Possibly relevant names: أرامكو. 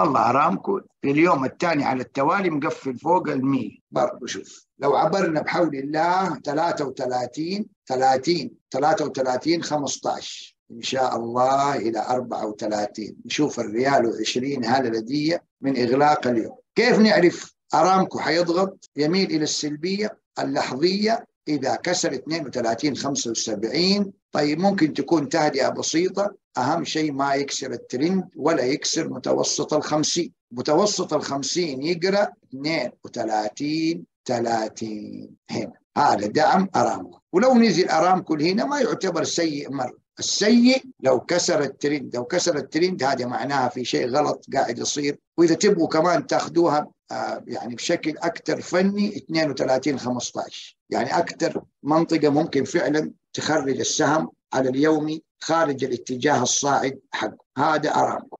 والله أرامكو اليوم الثاني على التوالي مقفل فوق 100 برضه. شوف لو عبرنا بحول الله 33 15 إن شاء الله إلى 34، نشوف الريال و20 هللدية من إغلاق اليوم. كيف نعرف أرامكو حيضغط يميل إلى السلبية اللحظية؟ إذا كسر 32.75 طيب ممكن تكون تهدئة بسيطة، أهم شيء ما يكسر الترند ولا يكسر متوسط 50. متوسط 50 يقرأ 32.30 هنا، هذا دعم أرامكو. ولو نزل أرامكو هنا ما يعتبر سيء مرة. السيء لو كسر الترند، لو كسر الترند هذا معناها في شيء غلط قاعد يصير. وإذا تبغوا كمان تاخذوها يعني بشكل أكثر فني 32.15 يعني أكثر منطقة ممكن فعلا تخرج السهم على اليومي خارج الاتجاه الصاعد حقه، هذا أرامكو.